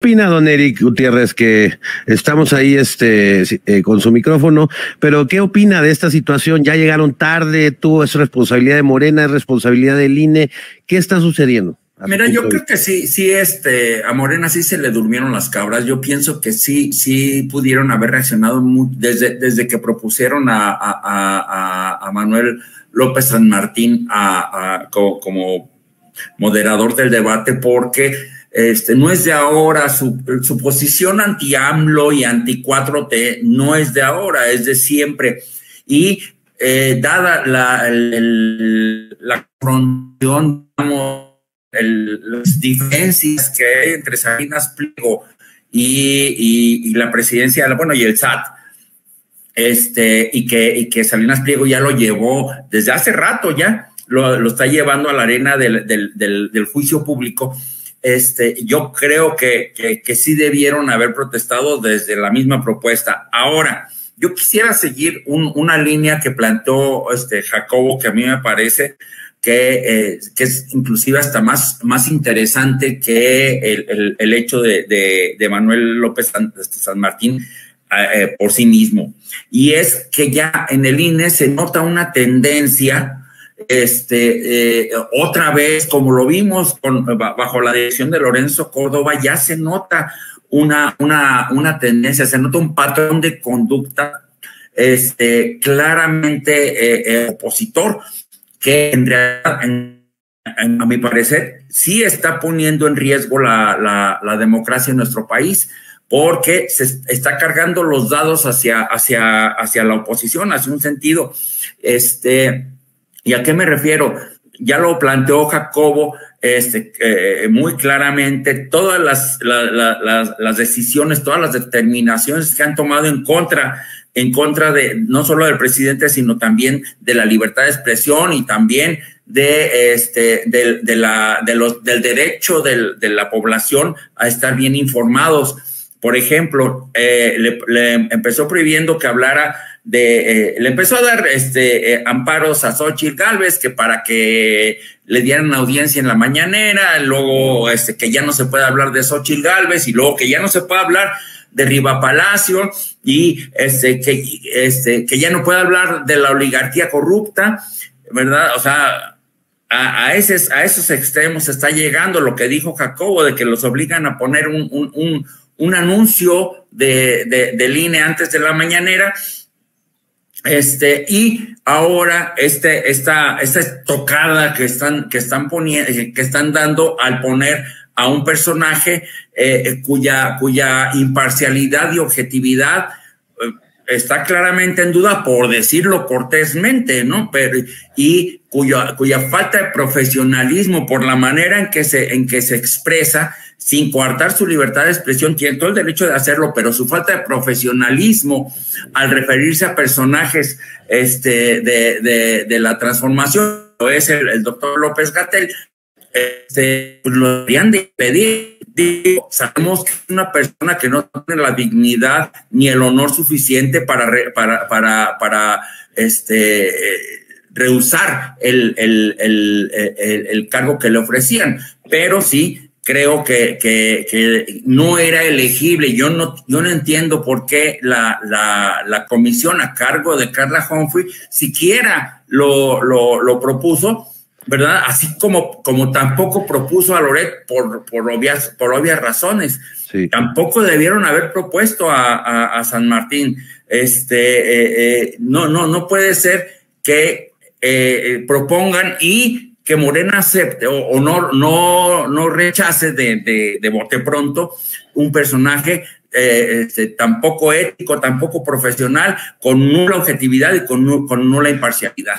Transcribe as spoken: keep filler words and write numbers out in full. ¿Qué opina, don Erick Gutiérrez, que estamos ahí este, eh, con su micrófono? Pero ¿qué opina de esta situación? Ya llegaron tarde, tú es responsabilidad de Morena, es responsabilidad del I N E. ¿Qué está sucediendo? Mira, yo creo que sí, sí, este, a Morena sí se le durmieron las cabras. Yo pienso que sí, sí pudieron haber reaccionado muy, desde, desde que propusieron a, a, a, a Manuel López San Martín a, a, como, como moderador del debate, porque Este, no es de ahora, su, su posición anti-AMLO y anti cuatro T no es de ahora, es de siempre. Y eh, dada la, el, la confrontación, las diferencias que hay entre Salinas Pliego y, y, y la presidencia, bueno, y el S A T, este, y, que, y que Salinas Pliego ya lo llevó desde hace rato ya, lo, lo está llevando a la arena del, del, del, del juicio público. Este, yo creo que, que, que sí debieron haber protestado desde la misma propuesta. Ahora, yo quisiera seguir un, una línea que planteó este Jacobo, que a mí me parece que, eh, que es inclusive hasta más, más interesante que el, el, el hecho de, de, de Manuel López San, San Martín eh, por sí mismo. Y es que ya en el I N E se nota una tendencia Este, eh, otra vez, como lo vimos con, bajo la dirección de Lorenzo Córdoba, ya se nota una, una, una tendencia, se nota un patrón de conducta este, claramente eh, eh, opositor, que en realidad, en, en, a mi parecer, sí está poniendo en riesgo la, la, la democracia en nuestro país, porque se está cargando los dados hacia, hacia, hacia la oposición, hacia un sentido. Este, ¿Y a qué me refiero? Ya lo planteó Jacobo este, eh, muy claramente, todas las, la, la, las, las decisiones, todas las determinaciones que han tomado en contra, en contra de no solo del presidente, sino también de la libertad de expresión y también de, este, de, de la, de los, del derecho de, de la población a estar bien informados. Por ejemplo, eh, le, le empezó prohibiendo que hablara De, eh, le empezó a dar este, eh, amparos a Xochitl Gálvez, que para que le dieran audiencia en la mañanera, luego este, que ya no se puede hablar de Xochitl Gálvez y luego que ya no se puede hablar de Riva Palacio y este, que, este, que ya no puede hablar de la oligarquía corrupta, ¿verdad? O sea, a, a, esos, a esos extremos está llegando lo que dijo Jacobo, de que los obligan a poner un, un, un, un anuncio de, de, del I N E antes de la mañanera. Este, y ahora este, esta, esta estocada que están, que están poniendo, que están dando al poner a un personaje eh, cuya, cuya imparcialidad y objetividad eh, está claramente en duda, por decirlo cortésmente, ¿no? Pero, y cuya, cuya falta de profesionalismo por la manera en que se, en que se expresa, sin coartar su libertad de expresión, tiene todo el derecho de hacerlo, pero su falta de profesionalismo al referirse a personajes este, de, de, de la transformación, o es el, el doctor López Gatel, este, pues lo deberían de pedir. Digo, sabemos que es una persona que no tiene la dignidad ni el honor suficiente para, re, para, para, para este, eh, rehusar el, el, el, el, el, el cargo que le ofrecían, pero sí, creo que, que, que no era elegible. Yo no, yo no entiendo por qué la, la, la comisión a cargo de Carla Humphrey siquiera lo, lo, lo propuso, ¿verdad? Así como, como tampoco propuso a Loret por, por, obvias, por obvias razones. Sí. Tampoco debieron haber propuesto a, a, a San Martín. Este, eh, eh, no, no, no puede ser que eh, propongan y que Morena acepte o, o no, no, no rechace de, de, de bote pronto un personaje eh, este, tampoco ético, tampoco profesional, con nula objetividad y con, con nula imparcialidad.